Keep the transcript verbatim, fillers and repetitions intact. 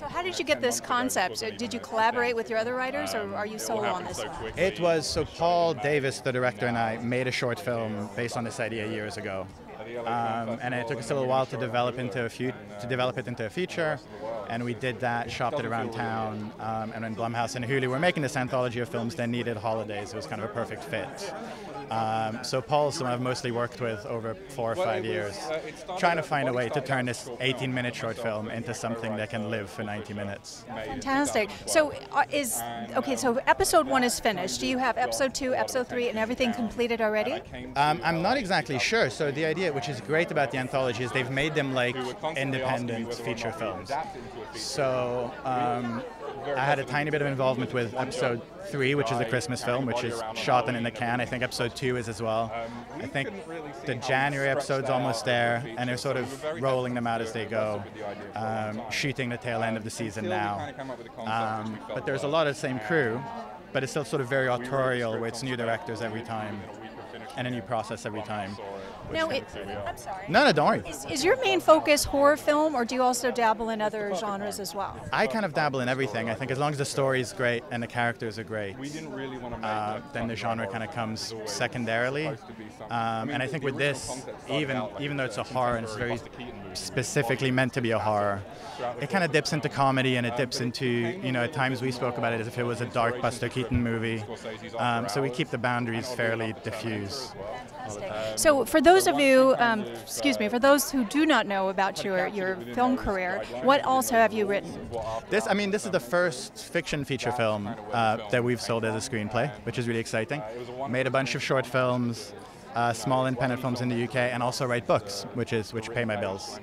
So how did you get this concept? Did you collaborate with your other writers, or are you solo on this one? It was, so Paul Davis, the director, and I made a short film based on this idea years ago. Um, and it took us a little while to develop into a few, to develop it into a feature, and we did that, shopped it around town, um, and when Blumhouse and Hulu were making this anthology of films that needed holidays, it was kind of a perfect fit. Um, so Paul's someone I've mostly worked with over four or five years, trying to find a way to turn this eighteen minute short film into something that can live for ninety minutes. Fantastic. So uh, is, okay, so episode one is finished. Do you have episode two, episode three, and everything completed already? Um, I'm not exactly sure. So the idea, which is great about the anthology, is they've made them like independent feature films. So um, I had a tiny bit of involvement with episode three, which is the Christmas film, which is shot and in the can. I think episode two is as well. I think the January episode's almost there, and they're sort of rolling them out as they go, um, shooting the tail end of the season now. Um, but there's a lot of the same crew, but it's still sort of very authorial, where it's new directors every time and a new process every time. No, it, I'm sorry. No, no, don't worry. Is, is your main focus horror film, or do you also dabble in other genres as well? I kind of dabble in everything. I think as long as the story is great and the characters are great, uh, then the genre kind of comes secondarily. Um, and I think with this, even even though it's a horror and it's very specifically meant to be a horror, it kind of dips into comedy, and it dips into, you know, at times we spoke about it as if it was a dark Buster Keaton movie. Um, so we keep the boundaries fairly diffuse. Fantastic. So for those of you, um, excuse me, for those who do not know about your, your film career, what else have you written? This, I mean, this is the first fiction feature film uh, that we've sold as a screenplay, which is really exciting. Made a bunch of short films, uh, small independent films in the U K, and also write books, which is which pay my bills.